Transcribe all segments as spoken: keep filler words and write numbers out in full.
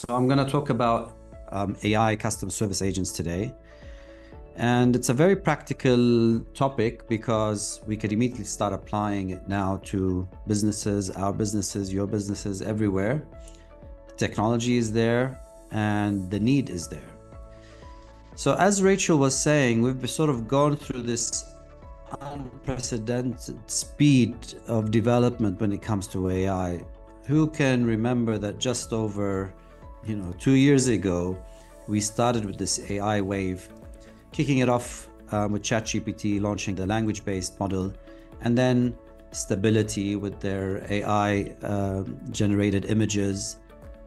So I'm going to talk about um, A I customer service agents today. And it's a very practical topic because we could immediately start applying it now to businesses, our businesses, your businesses, everywhere. Technology is there and the need is there. So as Rachel was saying, we've sort of gone through this unprecedented speed of development when it comes to A I. Who can remember that just over, you know, two years ago, we started with this A I wave, kicking it off um, with ChatGPT launching the language-based model, and then Stability with their A I uh, generated images,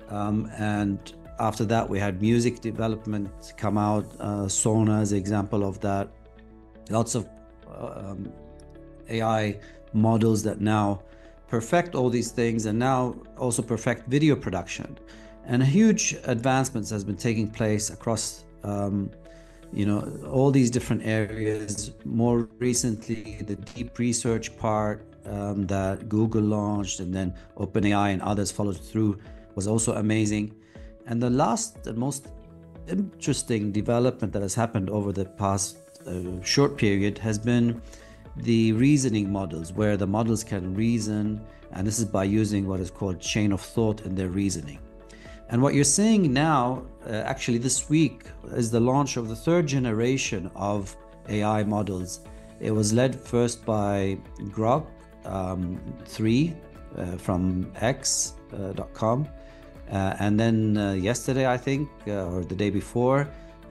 um, and after that we had music development come out. uh, Sona is an example of that. Lots of Um, A I models that now perfect all these things and now also perfect video production, and huge advancements has been taking place across um, you know, all these different areas. More recently, the deep research part um, that Google launched, and then OpenAI and others followed through, was also amazing. And the last and most interesting development that has happened over the past a short period has been the reasoning models, where the models can reason, and this is by using what is called chain of thought in their reasoning. And what you're seeing now, uh, actually this week, is the launch of the third generation of A I models. It was led first by Grok um, three uh, from x dot com, uh, uh, and then uh, yesterday, I think, uh, or the day before,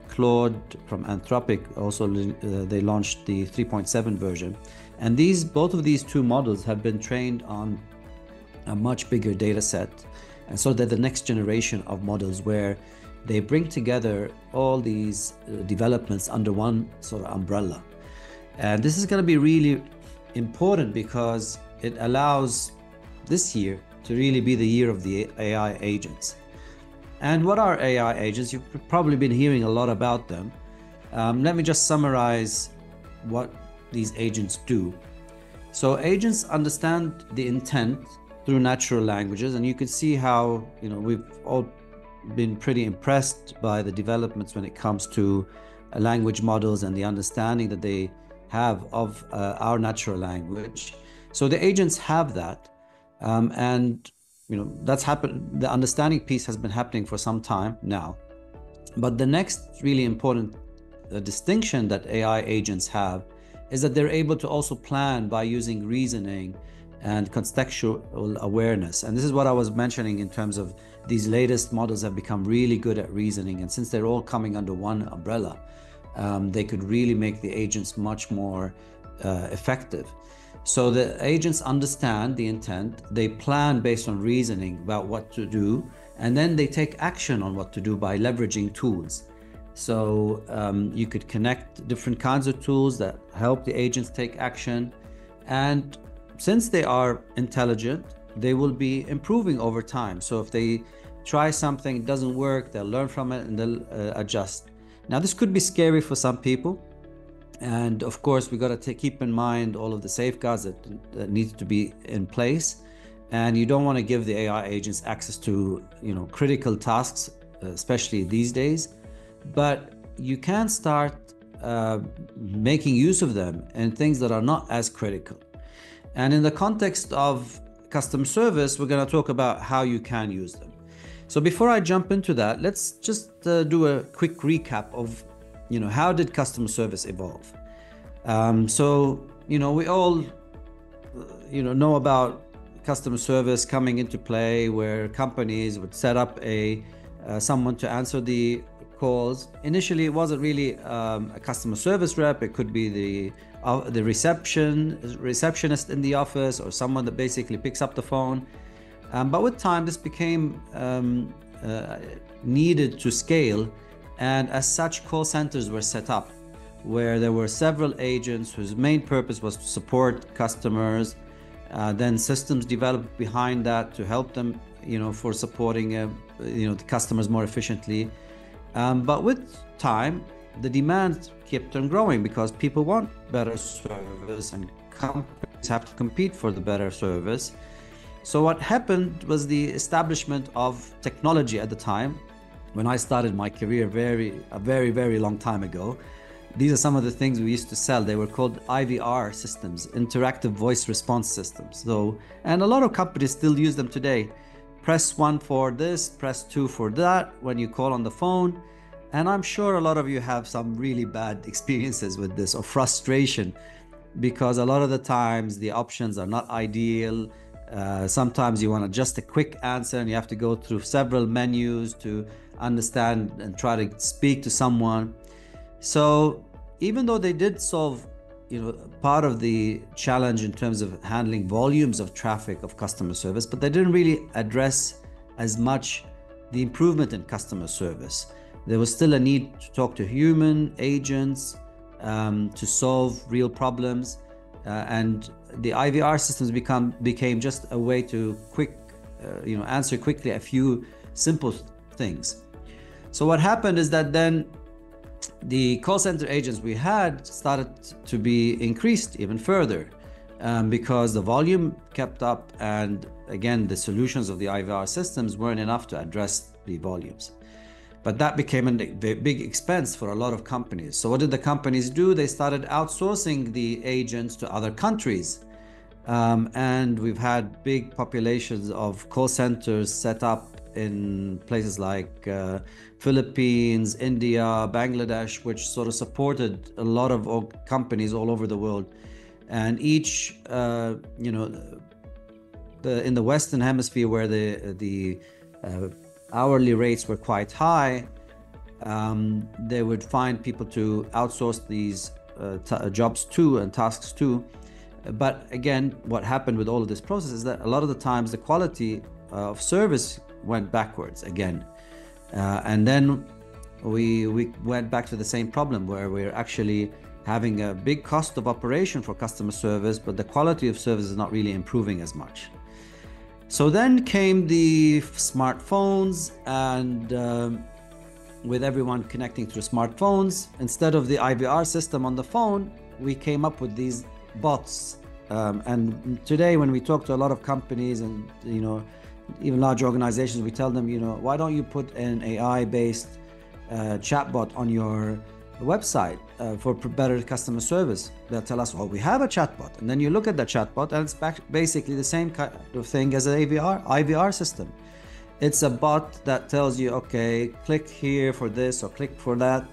Claude from Anthropic also uh, they launched the three point seven version. And these, both of these two models have been trained on a much bigger data set, and so they're the next generation of models where they bring together all these uh, developments under one sort of umbrella. And this is going to be really important because it allows this year to really be the year of the A I agents. And what are A I agents? You've probably been hearing a lot about them. Um, let me just summarize what these agents do. So agents understand the intent through natural languages, and you can see how, you know, we've all been pretty impressed by the developments when it comes to uh, language models and the understanding that they have of uh, our natural language. So the agents have that, um, and you know, that's happened. The understanding piece has been happening for some time now. But the next really important uh, distinction that A I agents have is that they're able to also plan by using reasoning and contextual awareness. And this is what I was mentioning in terms of these latest models have become really good at reasoning. And since they're all coming under one umbrella, um, they could really make the agents much more uh, effective. So the agents understand the intent, they plan based on reasoning about what to do, and then they take action on what to do by leveraging tools. So um, you could connect different kinds of tools that help the agents take action. And since they are intelligent, they will be improving over time. So if they try something, it doesn't work, they'll learn from it and they'll uh, adjust. Now, this could be scary for some people. And of course, we got to keep in mind all of the safeguards that, that need to be in place. And you don't want to give the A I agents access to, you know, critical tasks, especially these days. But you can start uh, making use of them in things that are not as critical. And in the context of customer service, we're going to talk about how you can use them. So before I jump into that, let's just uh, do a quick recap of, you know, how did customer service evolve? Um, so, you know, we all, you know, know about customer service coming into play, where companies would set up a uh, someone to answer the calls. Initially, it wasn't really um, a customer service rep. It could be the uh, the reception receptionist in the office, or someone that basically picks up the phone. Um, but with time, this became um, uh, needed to scale. And as such, call centers were set up, where there were several agents whose main purpose was to support customers. Uh, then systems developed behind that to help them, you know, for supporting, uh, you know, the customers more efficiently. Um, but with time, the demand kept on growing because people want better service and companies have to compete for the better service. So what happened was the establishment of technology at the time. When I started my career very, a very, very long time ago, these are some of the things we used to sell. They were called I V R systems, interactive voice response systems. So, and a lot of companies still use them today. Press one for this, press two for that when you call on the phone. And I'm sure a lot of you have some really bad experiences with this, or frustration, because a lot of the times the options are not ideal. Uh, sometimes you want to just a quick answer and you have to go through several menus to understand and try to speak to someone. So even though they did solve, you know, part of the challenge in terms of handling volumes of traffic of customer service, but they didn't really address as much the improvement in customer service. There was still a need to talk to human agents um, to solve real problems. Uh, and the I V R systems become became just a way to quick, uh, you know, answer quickly a few simple things. So what happened is that then the call center agents we had started to be increased even further um, because the volume kept up, and again the solutions of the I V R systems weren't enough to address the volumes. But that became a big expense for a lot of companies. So what did the companies do? They started outsourcing the agents to other countries. Um, and we've had big populations of call centers set up in places like uh, Philippines, India, Bangladesh, which sort of supported a lot of companies all over the world. And each, uh, you know, the, in the Western Hemisphere where the, the uh, hourly rates were quite high, um, they would find people to outsource these uh, t jobs to and tasks to. But again, what happened with all of this process is that a lot of the times the quality of service went backwards again. Uh, and then we, we went back to the same problem where we're actually having a big cost of operation for customer service, but the quality of service is not really improving as much. So then came the smartphones, and um, with everyone connecting through smartphones, instead of the I V R system on the phone, we came up with these bots. Um, and today when we talk to a lot of companies and, you know, even large organizations, we tell them, you know, why don't you put an A I-based uh, chatbot on your website uh, for better customer service? They'll tell us, well, we have a chatbot. And then you look at the chatbot and it's basically the same kind of thing as an I V R system. It's a bot that tells you, okay, click here for this or click for that.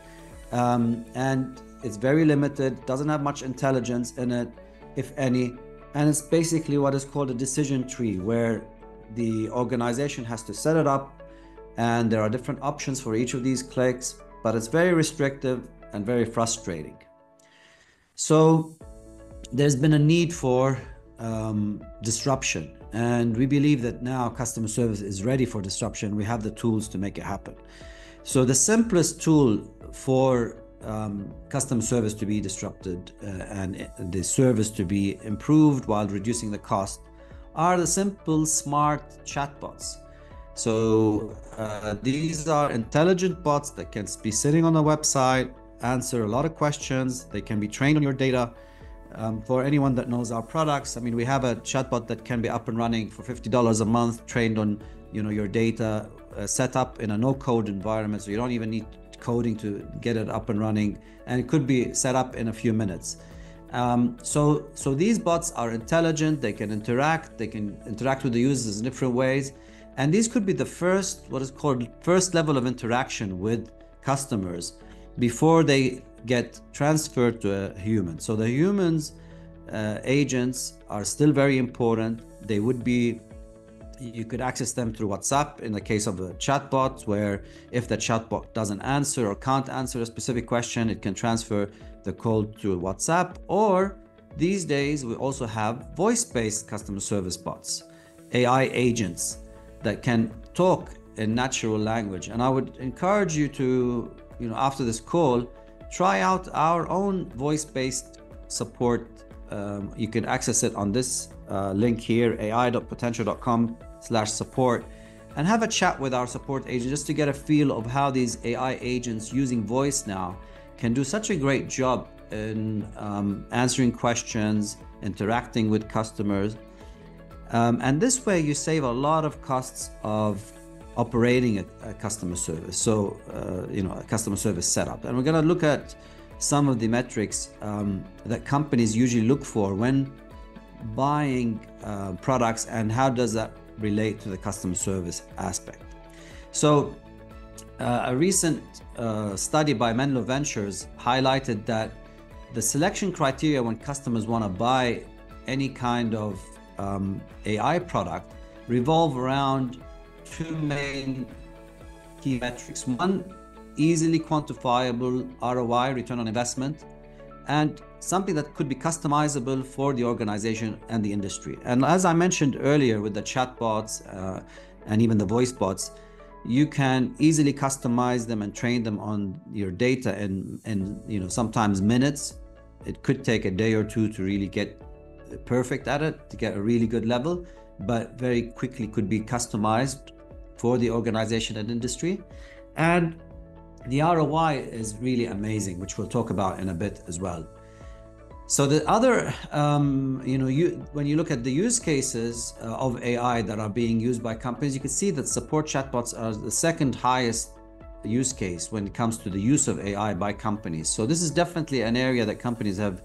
Um, and it's very limited, doesn't have much intelligence in it, if any. And it's basically what is called a decision tree, where the organization has to set it up and there are different options for each of these clicks, but it's very restrictive and very frustrating. So there's been a need for um, disruption, and we believe that now customer service is ready for disruption. We have the tools to make it happen. So the simplest tool for um, customer service to be disrupted uh, and the service to be improved while reducing the cost are the simple smart chatbots. So uh, these are intelligent bots that can be sitting on the website, answer a lot of questions. They can be trained on your data. Um, for anyone that knows our products, I mean, we have a chatbot that can be up and running for fifty dollars a month, trained on, you know, your data, uh, set up in a no-code environment. So you don't even need coding to get it up and running, and it could be set up in a few minutes. Um, so, so these bots are intelligent. They can interact. They can interact with the users in different ways. And these could be the first, what is called first level of interaction with customers before they get transferred to a human. So the humans, uh, agents are still very important. They would be, you could access them through WhatsApp in the case of a chatbot, where if the chatbot doesn't answer or can't answer a specific question, it can transfer the call to WhatsApp. Or these days, we also have voice-based customer service bots, A I agents, that can talk in natural language. And I would encourage you to, you know, after this call, try out our own voice-based support. Um, you can access it on this uh, link here, A I dot potential dot com slash support, and have a chat with our support agent just to get a feel of how these A I agents using voice now can do such a great job in um, answering questions, interacting with customers. Um, and this way you save a lot of costs of operating a, a customer service. So, uh, you know, a customer service setup. And we're going to look at some of the metrics um, that companies usually look for when buying uh, products, and how does that relate to the customer service aspect. So uh, a recent uh, study by Menlo Ventures highlighted that the selection criteria when customers want to buy any kind of um, A I product revolve around two main key metrics. One, easily quantifiable R O I, return on investment, and something that could be customizable for the organization and the industry. And as I mentioned earlier, with the chatbots uh, and even the voice bots, you can easily customize them and train them on your data, and and you know, sometimes minutes. It could take a day or two to really get perfect at it, to get a really good level, but very quickly could be customized for the organization and industry. And the R O I is really amazing, which we'll talk about in a bit as well. So the other, um, you know, you, when you look at the use cases uh, of A I that are being used by companies, you can see that support chatbots are the second highest use case when it comes to the use of A I by companies. So this is definitely an area that companies have,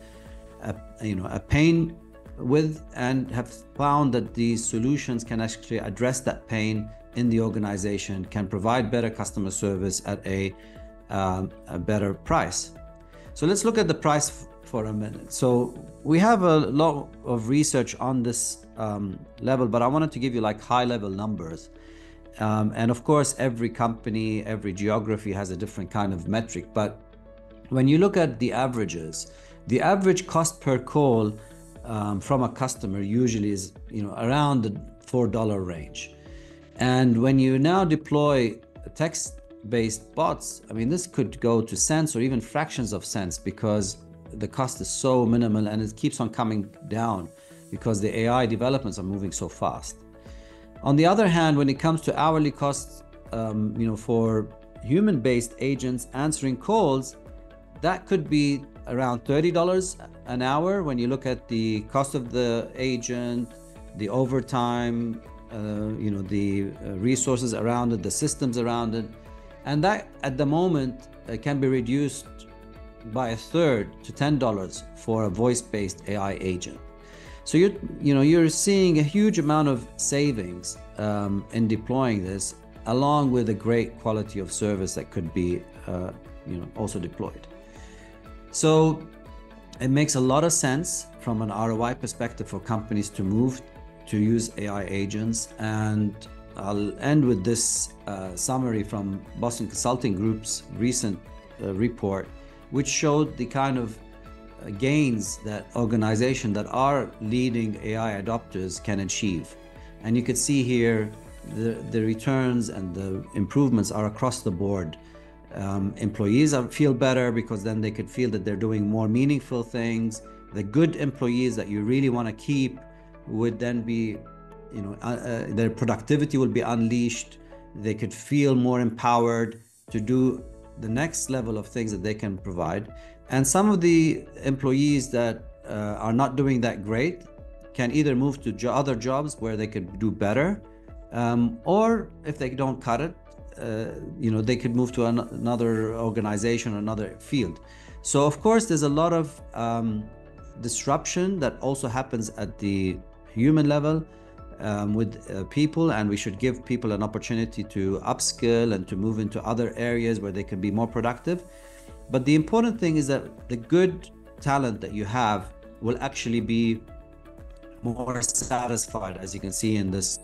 a, you know, a pain with, and have found that these solutions can actually address that pain in the organization, can provide better customer service at a, um, a better price. So let's look at the price for a minute. So we have a lot of research on this um, level, but I wanted to give you like high level numbers. Um, and of course, every company, every geography has a different kind of metric. But when you look at the averages, the average cost per call um, from a customer usually is, you know, around the four dollar range. And when you now deploy text-based bots, I mean, this could go to cents or even fractions of cents, because the cost is so minimal and it keeps on coming down because the A I developments are moving so fast. On the other hand, when it comes to hourly costs, um, you know, for human-based agents answering calls, that could be around thirty dollars an hour when you look at the cost of the agent, the overtime, Uh, you know, the uh, resources around it, the systems around it. And that at the moment uh, can be reduced by a third to ten dollars for a voice-based A I agent. So you you know, you're seeing a huge amount of savings um, in deploying this, along with a great quality of service that could be uh, you know, also deployed. So it makes a lot of sense from an R O I perspective for companies to move to use A I agents. And I'll end with this uh, summary from Boston Consulting Group's recent uh, report, which showed the kind of uh, gains that organizations that are leading A I adopters can achieve. And you can see here the, the returns and the improvements are across the board. Um, employees are, feel better, because then they could feel that they're doing more meaningful things. The good employees that you really want to keep would then be, you know, uh, their productivity will be unleashed. They could feel more empowered to do the next level of things that they can provide. And some of the employees that uh, are not doing that great can either move to jo- other jobs where they could do better, um, or if they don't cut it, uh, you know, they could move to an- another organization, another field. So of course, there's a lot of um, disruption that also happens at the human level um, with uh, people, and we should give people an opportunity to upskill and to move into other areas where they can be more productive. But the important thing is that the good talent that you have will actually be more satisfied, as you can see in this uh,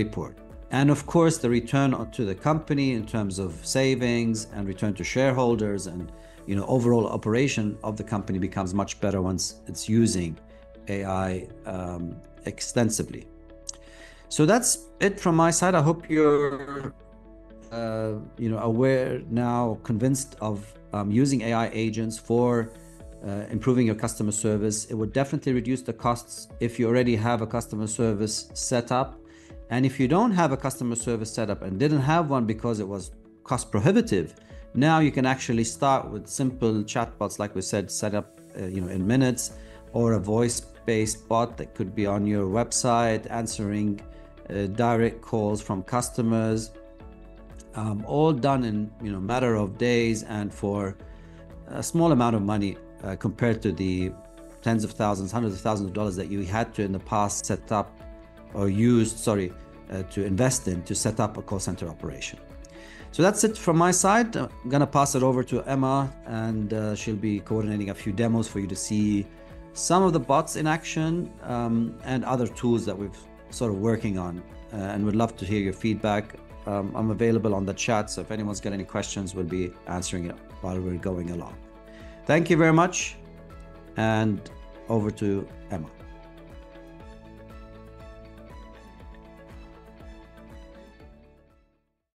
report. And of course, the return to the company in terms of savings and return to shareholders, and you know, overall operation of the company becomes much better once it's using A I um, extensively. So that's it from my side. I hope you're, uh, you know, aware now, convinced of um, using A I agents for uh, improving your customer service. It would definitely reduce the costs if you already have a customer service set up. And if you don't have a customer service setup and didn't have one because it was cost prohibitive, now you can actually start with simple chatbots, like we said, set up uh, you know, in minutes, or a voice based bot that could be on your website, answering uh, direct calls from customers, um, all done in you know matter of days and for a small amount of money uh, compared to the tens of thousands, hundreds of thousands of dollars that you had to in the past set up or used, sorry, uh, to invest in to set up a call center operation. So that's it from my side. I'm gonna pass it over to Emma, and uh, she'll be coordinating a few demos for you to see some of the bots in action um, and other tools that we've sort of working on. Uh, and we'd love to hear your feedback. Um, I'm available on the chat, so if anyone's got any questions, we'll be answering it while we're going along. Thank you very much, and over to Emma.